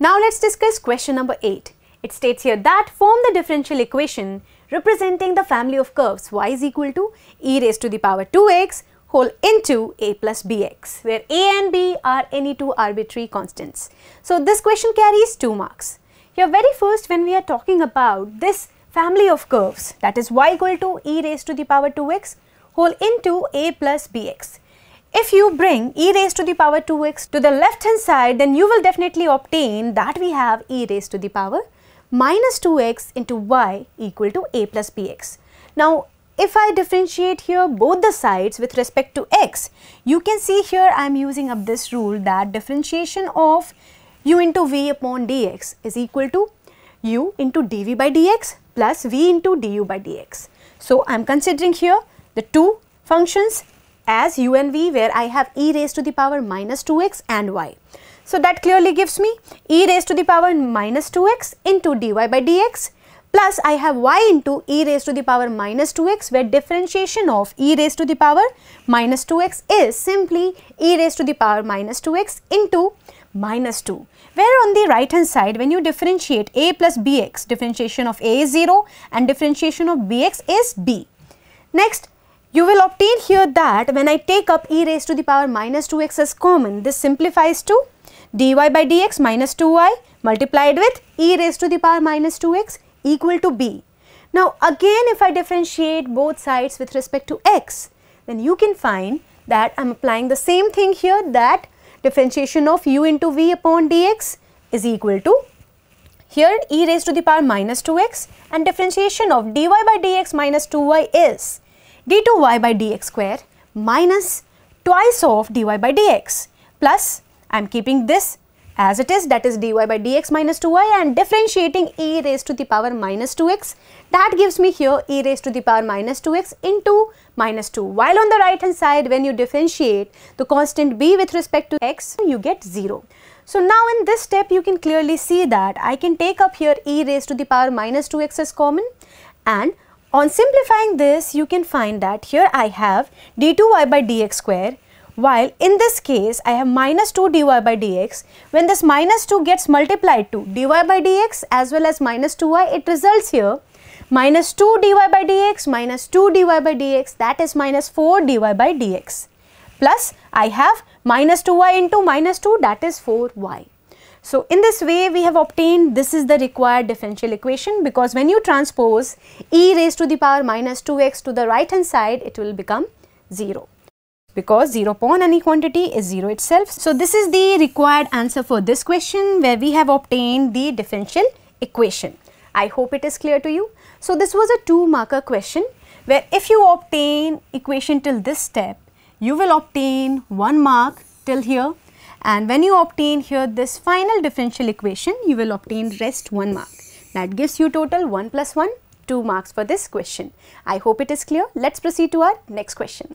Now let's discuss question number 8. It states here that form the differential equation representing the family of curves y is equal to e raised to the power 2x whole into a plus bx, where a and b are any two arbitrary constants. So this question carries 2 marks. Here very first, when we are talking about this family of curves, that is y equal to e raised to the power 2x whole into a plus bx. If you bring e raised to the power 2x to the left hand side, then you will definitely obtain that we have e raised to the power minus 2x into y equal to a plus bx. Now, if I differentiate here both the sides with respect to x, you can see here I am using up this rule that differentiation of u into v upon dx is equal to u into dv by dx plus v into du by dx. So, I am considering here the two functions as u and v, where I have e raised to the power minus 2x and y. So that clearly gives me e raised to the power minus 2x into dy by dx, plus I have y into e raised to the power minus 2x, where differentiation of e raised to the power minus 2x is simply e raised to the power minus 2x into minus 2, where on the right hand side, when you differentiate a plus bx, differentiation of a is 0 and differentiation of bx is b. Next, you will obtain here that when I take up e raised to the power minus 2x as common, this simplifies to dy by dx minus 2y multiplied with e raised to the power minus 2x equal to b. Now again, if I differentiate both sides with respect to x, then you can find that I am applying the same thing here, that differentiation of u into v upon dx is equal to here e raised to the power minus 2x, and differentiation of dy by dx minus 2y is d2y by dx square minus twice of dy by dx, plus I am keeping this as it is, that is dy by dx minus 2y, and differentiating e raised to the power minus 2x, that gives me here e raised to the power minus 2x into minus 2, while on the right hand side, when you differentiate the constant b with respect to x, you get 0. So now in this step, you can clearly see that I can take up here e raised to the power minus 2x as common, and on simplifying this, you can find that here I have d2y by dx square, while in this case I have minus 2 dy by dx. When this minus 2 gets multiplied to dy by dx as well as minus 2y, it results here minus 2 dy by dx minus 2 dy by dx, that is minus 4 dy by dx, plus I have minus 2y into minus 2, that is 4y. So in this way, we have obtained this is the required differential equation, because when you transpose e raised to the power minus 2x to the right hand side, it will become 0, because 0 upon any quantity is 0 itself. So this is the required answer for this question, where we have obtained the differential equation. I hope it is clear to you. So this was a 2-marker question, where if you obtain equation till this step, you will obtain 1 mark till here. And when you obtain here this final differential equation, you will obtain rest 1 mark. That gives you total 1 plus 1, 2 marks for this question. I hope it is clear. Let's proceed to our next question.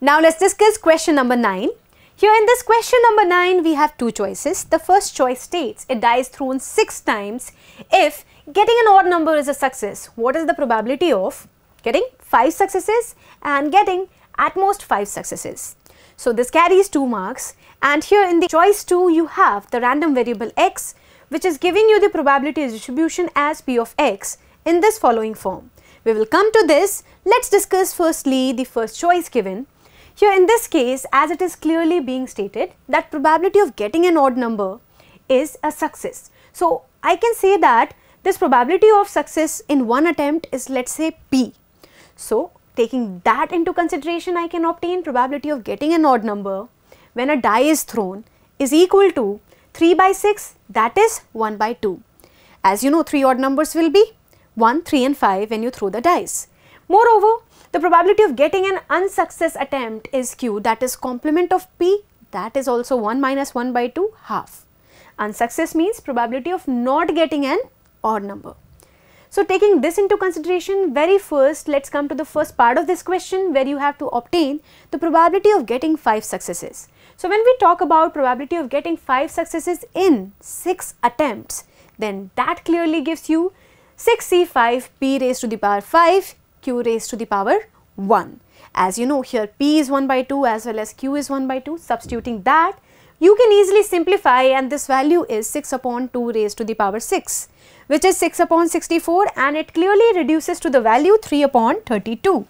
Now let's discuss question number 9. Here in this question number 9, we have 2 choices. The first choice states a die is thrown 6 times. If getting an odd number is a success, what is the probability of getting 5 successes and getting at most 5 successes? So this carries 2 marks, and here in the choice 2, you have the random variable x, which is giving you the probability distribution as p of x in this following form. We will come to this. Let's discuss firstly the first choice given. Here in this case, as it is clearly being stated that probability of getting an odd number is a success. So I can say that this probability of success in one attempt is, let's say, p. So taking that into consideration, I can obtain probability of getting an odd number when a die is thrown is equal to 3 by 6, that is 1 by 2. As you know, 3 odd numbers will be 1, 3 and 5 when you throw the dice. Moreover, the probability of getting an unsuccess attempt is q, that is complement of p, that is also 1 minus 1 by 2 half. Unsuccess means probability of not getting an odd number. So taking this into consideration, very first, let's come to the first part of this question, where you have to obtain the probability of getting 5 successes. So when we talk about probability of getting 5 successes in 6 attempts, then that clearly gives you 6c5 p raised to the power 5 q raised to the power 1. As you know, here p is 1 by 2 as well as q is 1 by 2. Substituting that, you can easily simplify, and this value is 6 upon 2 raised to the power 6, which is 6 upon 64, and it clearly reduces to the value 3 upon 32.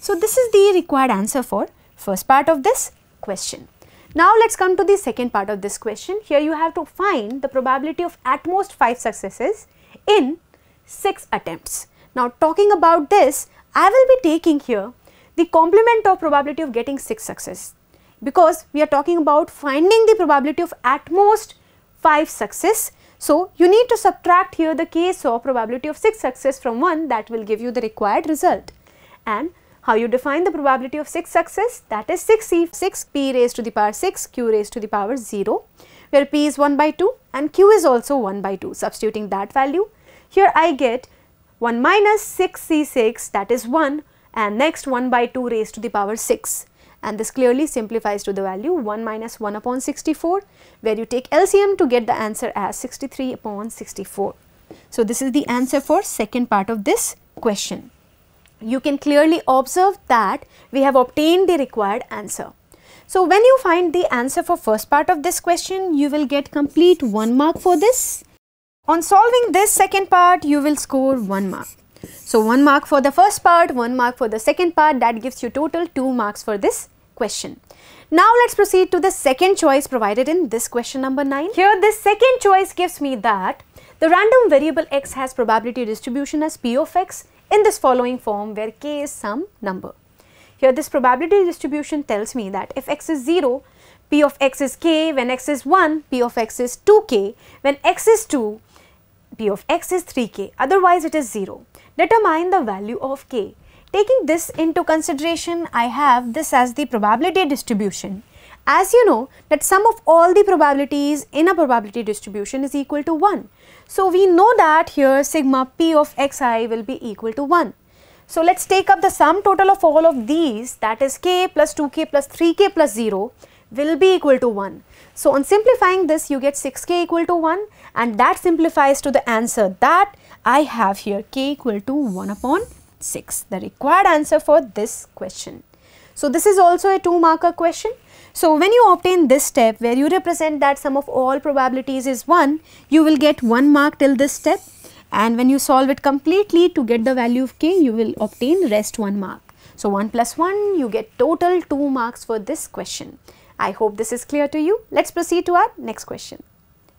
So, this is the required answer for first part of this question. Now, let us come to the second part of this question. Here you have to find the probability of at most 5 successes in 6 attempts. Now, talking about this, I will be taking here the complement of probability of getting 6 successes, because we are talking about finding the probability of at most 5 success. So, you need to subtract here the case of probability of 6 success from 1, that will give you the required result. And how you define the probability of 6 success, that is 6p raised to the power 6, q raised to the power 0, where p is 1 by 2 and q is also 1 by 2. Substituting that value, here I get 1 minus 6c6, that is 1, and next 1 by 2 raised to the power 6. And this clearly simplifies to the value 1 minus 1 upon 64, where you take LCM to get the answer as 63 upon 64. So, this is the answer for second part of this question. You can clearly observe that we have obtained the required answer. So, when you find the answer for first part of this question, you will get complete 1 mark for this. On solving this second part, you will score 1 mark. So, 1 mark for the first part, 1 mark for the second part, that gives you total 2 marks for this question. Now, let us proceed to the second choice provided in this question number 9. Here, this second choice gives me that the random variable x has probability distribution as p of x in this following form, where k is some number. Here, this probability distribution tells me that if x is 0, p of x is k, when x is 1, p of x is 2k, when x is 2, p of x is 3k, otherwise it is 0. Determine the value of k. Taking this into consideration, I have this as the probability distribution. As you know that sum of all the probabilities in a probability distribution is equal to 1. So, we know that here sigma p of xi will be equal to 1. So, let us take up the sum total of all of these, that is k plus 2k plus 3k plus 0 will be equal to 1. So, on simplifying this, you get 6k equal to 1, and that simplifies to the answer that I have here, k equal to 1 upon 6, the required answer for this question. So, this is also a 2-marker question. So, when you obtain this step where you represent that sum of all probabilities is 1, you will get 1 mark till this step, and when you solve it completely to get the value of k, you will obtain rest 1 mark. So, 1 plus 1, you get total 2 marks for this question. I hope this is clear to you. Let's proceed to our next question.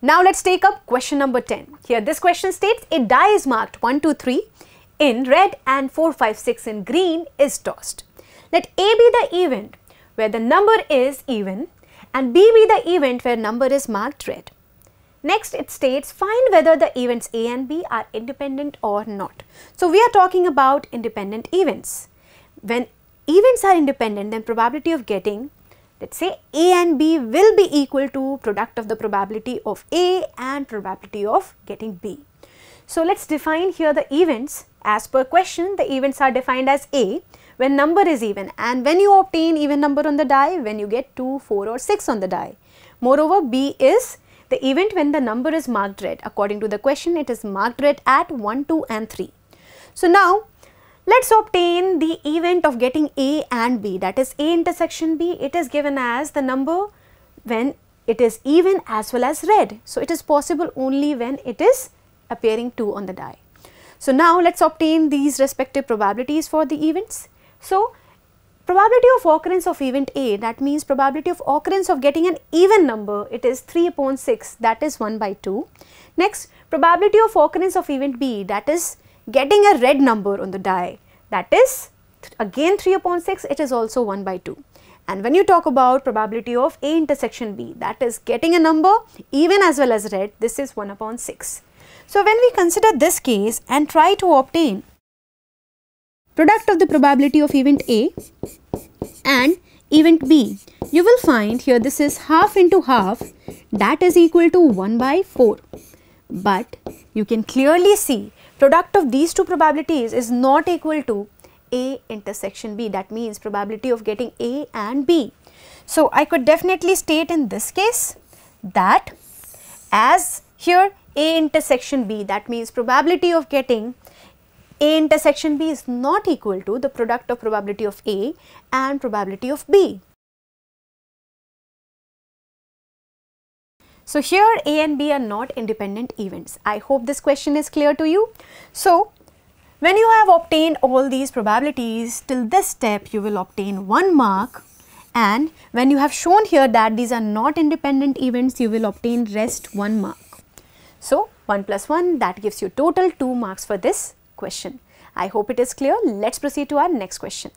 Now, let's take up question number 10. Here, this question states a die is marked 1, 2, 3 in red and 4, 5, 6 in green is tossed. Let A be the event where the number is even and B be the event where number is marked red. Next, it states find whether the events A and B are independent or not. So, we are talking about independent events. When events are independent, then probability of getting, let us say, A and B will be equal to product of the probability of A and probability of getting B. So, let us define here the events. As per question, the events are defined as A when number is even, and when you obtain even number on the die, when you get 2, 4 or 6 on the die. Moreover, B is the event when the number is marked red. According to the question, it is marked red at 1, 2 and 3. So, now let us obtain the event of getting A and B, that is A intersection B. It is given as the number when it is even as well as red. So, it is possible only when it is appearing 2 on the die. So, now let us obtain these respective probabilities for the events. So, probability of occurrence of event A, that means probability of occurrence of getting an even number, it is 3 upon 6, that is 1 by 2. Next, probability of occurrence of event B, that is getting a red number on the die, that is again 3 upon 6, it is also 1 by 2. And when you talk about probability of A intersection B, that is getting a number even as well as red, this is 1 upon 6. So, when we consider this case and try to obtain product of the probability of event A and event B, you will find here this is half into half, that is equal to 1 by 4. But you can clearly see product of these two probabilities is not equal to A intersection B, that means probability of getting A and B. So, I could definitely state in this case that as here A intersection B, that means probability of getting A intersection B is not equal to the product of probability of A and probability of B. So here A and B are not independent events. I hope this question is clear to you. So when you have obtained all these probabilities till this step, you will obtain 1 mark, and when you have shown here that these are not independent events, you will obtain rest 1 mark. So 1 plus 1, that gives you total 2 marks for this question. I hope it is clear. Let's proceed to our next question.